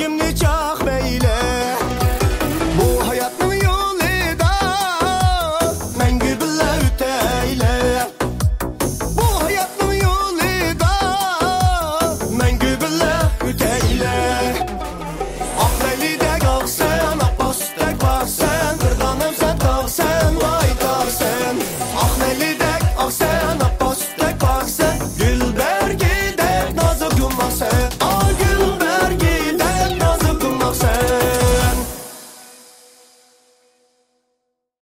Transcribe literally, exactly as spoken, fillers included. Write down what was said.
Kim nikah